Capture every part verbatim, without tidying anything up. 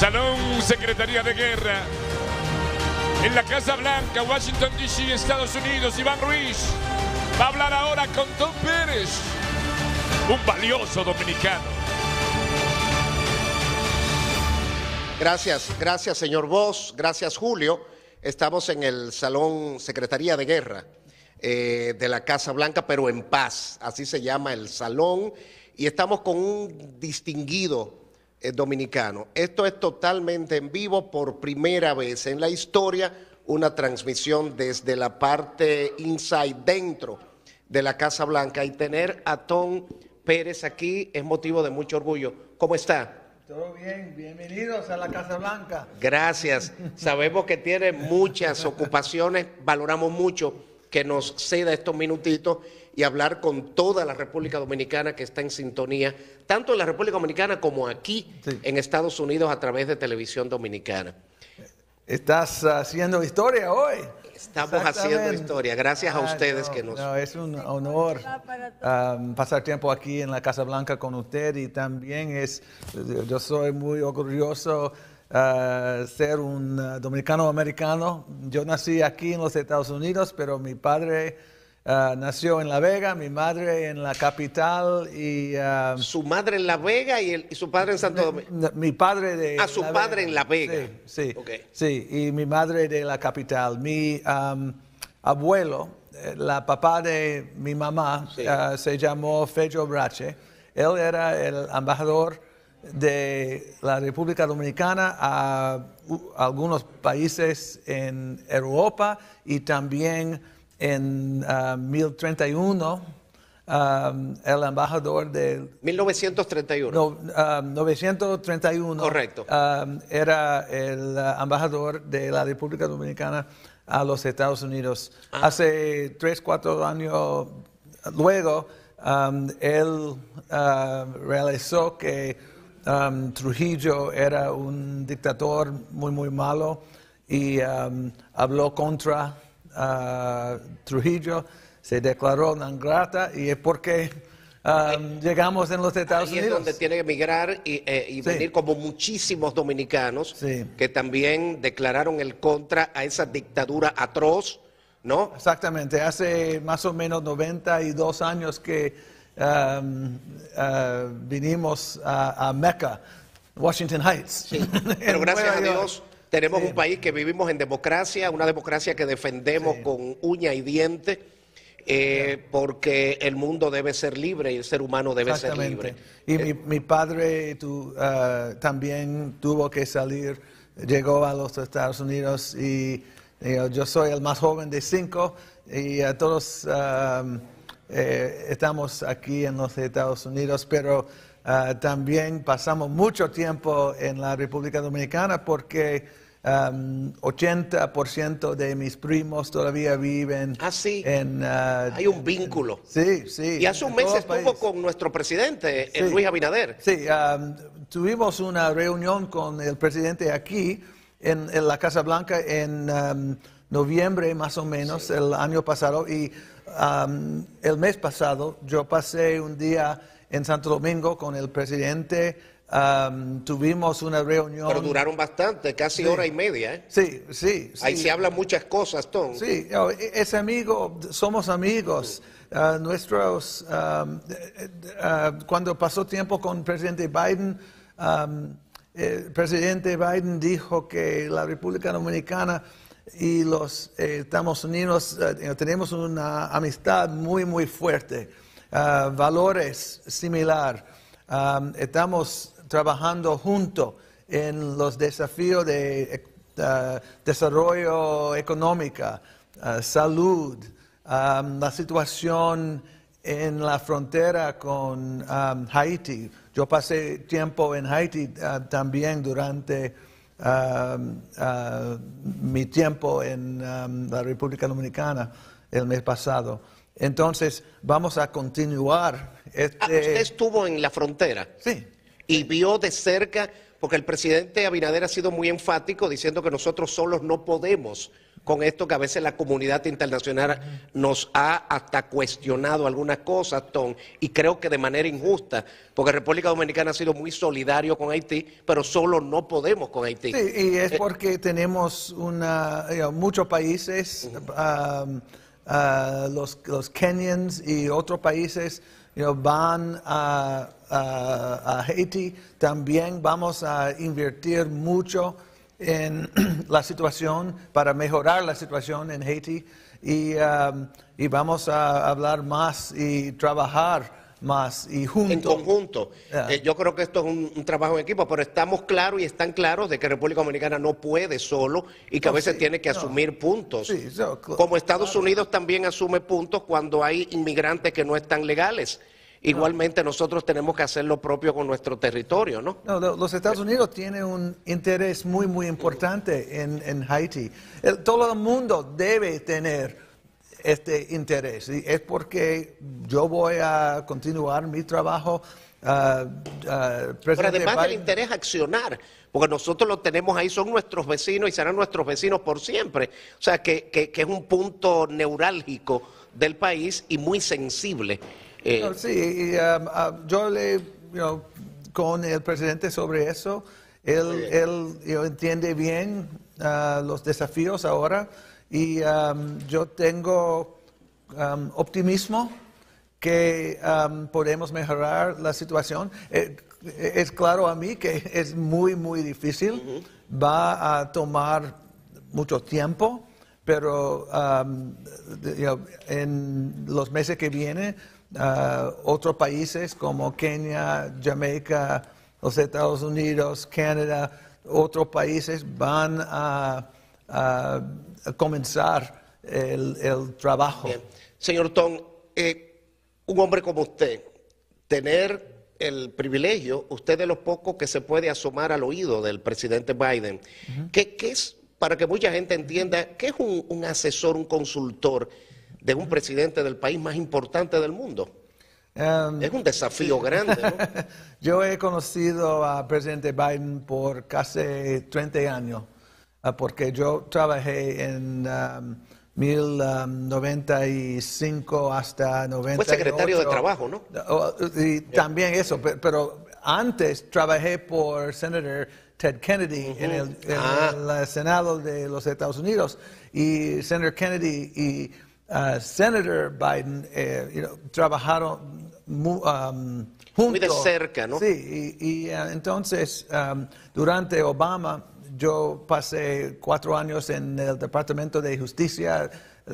Salón Secretaría de Guerra. En la Casa Blanca, Washington D C, Estados Unidos, Iván Ruiz va a hablar ahora con Tom Pérez, un valioso dominicano. Gracias, gracias señor Bosch, gracias Julio. Estamos en el Salón Secretaría de Guerra eh, de la Casa Blanca, pero en paz, así se llama el salón, y estamos con un distinguido eh, dominicano. Esto es totalmente en vivo, por primera vez en la historia, una transmisión desde la parte inside, dentro de la Casa Blanca, y tener a Tom Pérez aquí es motivo de mucho orgullo. ¿Cómo está? Todo bien, bienvenidos a la Casa Blanca. Gracias, sabemos que tiene muchas ocupaciones, valoramos mucho que nos ceda estos minutitos y hablar con toda la República Dominicana que está en sintonía, tanto en la República Dominicana como aquí sí. en Estados Unidos a través de Televisión Dominicana. Estás haciendo historia hoy. Estamos haciendo historia, gracias a ustedes ah, no, que nos... No, es un honor um, pasar tiempo aquí en la Casa Blanca con usted, y también es, yo soy muy orgulloso de uh, ser un uh, dominicano-americano. Yo nací aquí en los Estados Unidos, pero mi padre uh, nació en La Vega, mi madre en la capital y... Uh, ¿Su madre en La Vega y, el, y su padre en Santo Domingo? Mi padre de... Ah, su padre en La Vega. Sí, sí, okay. sí, y mi madre de la capital. Mi um, abuelo, la papá de mi mamá, sí. uh, se llamó Fedro Brache. Él era el embajador de la República Dominicana a, a algunos países en Europa y también... En uh, mil novecientos treinta y uno, um, el embajador de... mil novecientos treinta y uno. No, uh, novecientos treinta y uno. Correcto. Um, era el embajador de la República Dominicana a los Estados Unidos. Ah. Hace tres, cuatro años luego, um, él uh, realizó que um, Trujillo era un dictador muy, muy malo y um, habló contra... Uh, Trujillo, se declaró non grata, y es porque um, llegamos en los Estados Ahí Unidos. Es donde tiene que emigrar y, eh, y sí. venir como muchísimos dominicanos sí. que también declararon el contra a esa dictadura atroz, ¿no? Exactamente, hace más o menos noventa y dos años que um, uh, vinimos a, a Mecca, Washington Heights. Sí. Pero gracias a Dios... Tenemos sí. un país que vivimos en democracia, una democracia que defendemos sí. con uña y diente, eh, sí. porque el mundo debe ser libre y el ser humano debe ser libre. Y eh. mi, mi padre tu, uh, también tuvo que salir, llegó a los Estados Unidos y, y yo soy el más joven de cinco y uh, todos uh, eh, estamos aquí en los Estados Unidos, pero... Uh, también pasamos mucho tiempo en la República Dominicana porque um, ochenta por ciento de mis primos todavía viven. Ah, sí. En, uh, Hay un vínculo. En, sí, sí. Y hace un mes estuvo país. con nuestro presidente, sí. Luis Abinader. Sí, um, tuvimos una reunión con el presidente aquí en, en la Casa Blanca en um, noviembre más o menos, sí. el año pasado. Y um, el mes pasado yo pasé un día... En Santo Domingo con el presidente um, tuvimos una reunión. Pero duraron bastante, casi sí. hora y media. ¿eh? Sí, sí, sí. Ahí se hablan muchas cosas, Tom. Sí, es amigo, somos amigos. Uh, nuestros, um, uh, cuando pasó tiempo con el presidente Biden, um, el presidente Biden dijo que la República Dominicana y los eh, Estados Unidos uh, tenemos una amistad muy, muy fuerte. Uh, valores similar. Um, estamos trabajando juntos en los desafíos de uh, desarrollo económico, uh, salud, um, la situación en la frontera con um, Haití. Yo pasé tiempo en Haití uh, también durante uh, uh, mi tiempo en um, la República Dominicana el mes pasado. Entonces, vamos a continuar. Este... Ah, usted estuvo en la frontera. Sí. Y sí. vio de cerca, porque el presidente Abinader ha sido muy enfático diciendo que nosotros solos no podemos con esto que a veces la comunidad internacional nos ha hasta cuestionado algunas cosas, Tom, y creo que de manera injusta, porque República Dominicana ha sido muy solidario con Haití, pero solo no podemos con Haití. Sí, y es porque eh, tenemos una, muchos países, uh-huh. um, uh, los, los Kenyans y otros países you know, van a, a, a Haití, también vamos a invertir mucho en la situación, para mejorar la situación en Haití, y, um, y vamos a hablar más y trabajar más y juntos. En conjunto. Yeah. Eh, yo creo que esto es un, un trabajo en equipo, pero estamos claros y están claros de que República Dominicana no puede solo y que no, a veces sí, tiene que no. asumir puntos. Sí, yo, claro. Como Estados Unidos también asume puntos cuando hay inmigrantes que no están legales. Igualmente nosotros tenemos que hacer lo propio con nuestro territorio, ¿no? No, los Estados Unidos tienen un interés muy, muy importante en, en Haití. El, todo el mundo debe tener este interés. Y es porque yo voy a continuar mi trabajo. Uh, uh, Pero además Biden, del interés accionar, porque nosotros lo tenemos ahí, son nuestros vecinos y serán nuestros vecinos por siempre. O sea, que, que, que es un punto neurálgico del país y muy sensible. Eh, no, sí, y, um, uh, yo le, you know, con el presidente sobre eso, él, eh, él you know, entiende bien uh, los desafíos ahora, y um, yo tengo um, optimismo que um, podemos mejorar la situación. Eh, es claro a mí que es muy, muy difícil, uh-huh. va a tomar mucho tiempo, pero um, you know, en los meses que vienen, Uh, otros países como Kenia, Jamaica, los Estados Unidos, Canadá, otros países van a, a, a comenzar el, el trabajo. Bien. Señor Tom, eh, un hombre como usted, tener el privilegio, usted de los pocos que se puede asomar al oído del presidente Biden, uh-huh. ¿qué, qué es, para que mucha gente entienda, qué es un, un asesor, un consultor de un presidente del país más importante del mundo? Um, es un desafío sí. grande, ¿no? Yo he conocido al presidente Biden por casi treinta años, porque yo trabajé en um, mil novecientos noventa y cinco hasta noventa y ocho. Fue secretario de Trabajo, ¿no? Y también yeah. eso, pero antes trabajé por senador Ted Kennedy uh-huh. en, el, en ah. el Senado de los Estados Unidos, y senador Kennedy y Uh, Senator Biden eh, you know, trabajaron mu, um, juntos. Muy de cerca, ¿no? Sí, y, y uh, entonces um, durante Obama yo pasé cuatro años en el Departamento de Justicia,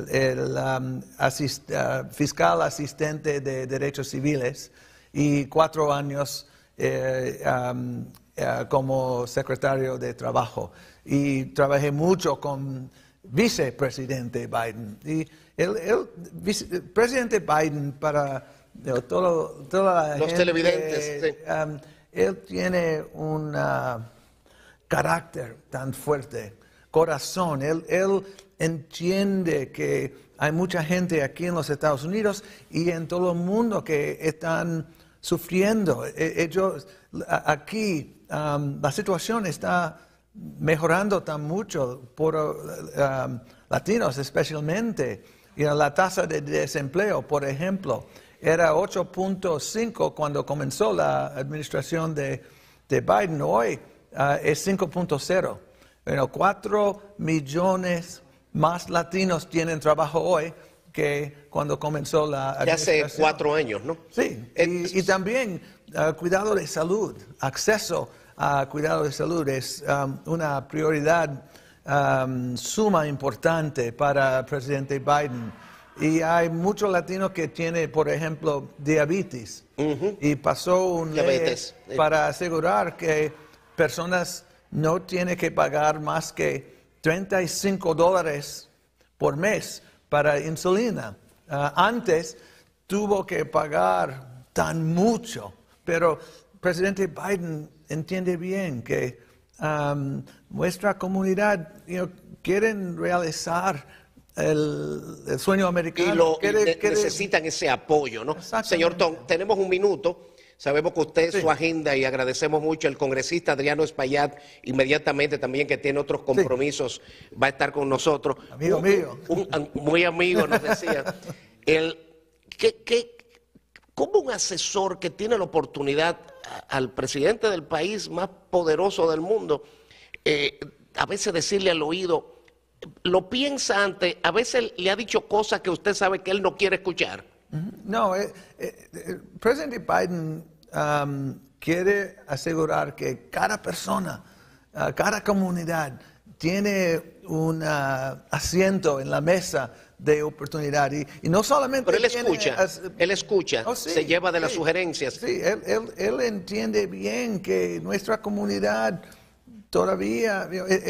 el um, asist, uh, fiscal asistente de Derechos Civiles, y cuatro años eh, um, uh, como secretario de Trabajo. Y trabajé mucho con vicepresidente Biden. Y el, el vice, presidente Biden, para you know, todo, toda la Los gente, televidentes, sí. um, él tiene un uh, carácter tan fuerte, corazón. Él, él entiende que hay mucha gente aquí en los Estados Unidos y en todo el mundo que están sufriendo. Ellos, aquí, um, la situación está mejorando tan mucho por um, latinos especialmente. Y la tasa de desempleo, por ejemplo, era ocho punto cinco cuando comenzó la administración de, de Biden. Hoy uh, es cinco punto cero. Bueno, cuatro millones más latinos tienen trabajo hoy que cuando comenzó la administración. Ya hace cuatro años, ¿no? Sí. Y, y también uh, cuidado de salud, acceso a cuidado de salud es um, una prioridad um, suma importante para el presidente Biden. Y hay muchos latinos que tienen, por ejemplo, diabetes. Uh-huh. Y pasó un diabetes ley para asegurar que personas no tienen que pagar más que treinta y cinco dólares por mes para insulina. Uh, antes tuvo que pagar tan mucho, pero el presidente Biden entiende bien que um, nuestra comunidad you know, quieren realizar el, el sueño americano. Y, lo, quiere, y ne, quiere... necesitan ese apoyo, ¿no? Señor Tom, tenemos un minuto. Sabemos que usted, sí. su agenda, y agradecemos mucho, el congresista Adriano Espaillat, inmediatamente también, que tiene otros compromisos, sí. va a estar con nosotros. Amigo un, mío. Un, un, muy amigo, nos decía. El, que, que, ¿Cómo un asesor que tiene la oportunidad a, al presidente del país más poderoso del mundo, eh, a veces decirle al oído, lo piensa antes, a veces le ha dicho cosas que usted sabe que él no quiere escuchar? No, el, el, el presidente Biden um, quiere asegurar que cada persona, uh, cada comunidad tiene un asiento en la mesa de oportunidad. Y, y no solamente... Pero él escucha, tiene, él escucha, oh, sí, se lleva de sí, las sugerencias. Sí, él, él, él entiende bien que nuestra comunidad... Todavía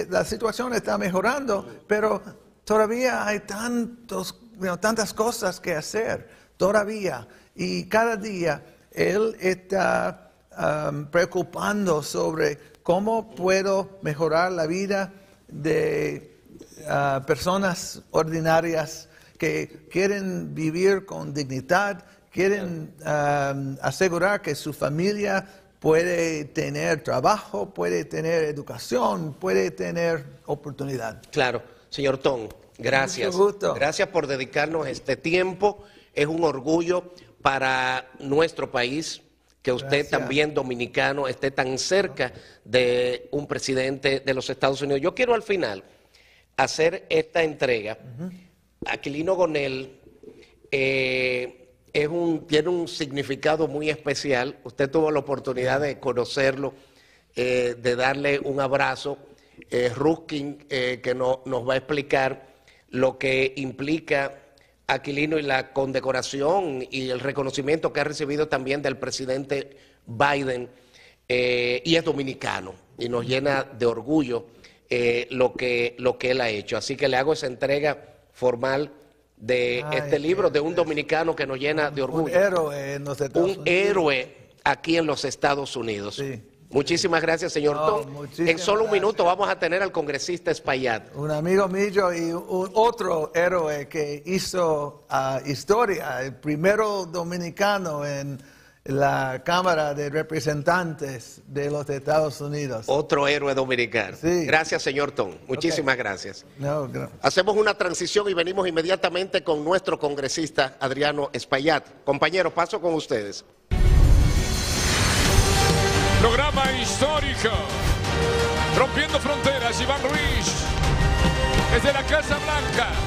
la situación está mejorando, pero todavía hay tantos, bueno, tantas cosas que hacer, todavía. Y cada día él está um, preocupando sobre cómo puedo mejorar la vida de uh, personas ordinarias que quieren vivir con dignidad, quieren um, asegurar que su familia puede tener trabajo, puede tener educación, puede tener oportunidad. Claro. Señor Tom, gracias. Mucho gusto. Gracias por dedicarnos este tiempo. Es un orgullo para nuestro país que usted, gracias. también dominicano, esté tan cerca de un presidente de los Estados Unidos. Yo quiero al final hacer esta entrega. Uh-huh. Aquilino Gonel... Eh, Es un, tiene un significado muy especial. Usted tuvo la oportunidad de conocerlo, eh, de darle un abrazo. Eh, Ruskin, eh, que no, nos va a explicar lo que implica Aquilino y la condecoración y el reconocimiento que ha recibido también del presidente Biden. Eh, y es dominicano y nos llena de orgullo eh, lo, que, lo que él ha hecho. Así que le hago esa entrega formal de Ay, este libro de un dominicano que nos llena de orgullo. Un héroe en los Estados Unidos. Un héroe aquí en los Estados Unidos. Sí, muchísimas sí. gracias, señor no, Tom. En solo un minuto gracias. vamos a tener al congresista Espaillat. Un amigo mío y un otro héroe que hizo uh, historia, el primero dominicano en la Cámara de Representantes de los Estados Unidos. Otro héroe dominicano. Sí. Gracias, señor Tom. Muchísimas okay. gracias. No, no. Hacemos una transición y venimos inmediatamente con nuestro congresista Adriano Espaillat. Compañero, paso con ustedes. Programa histórico. Rompiendo fronteras, Iván Ruiz. Desde la Casa Blanca.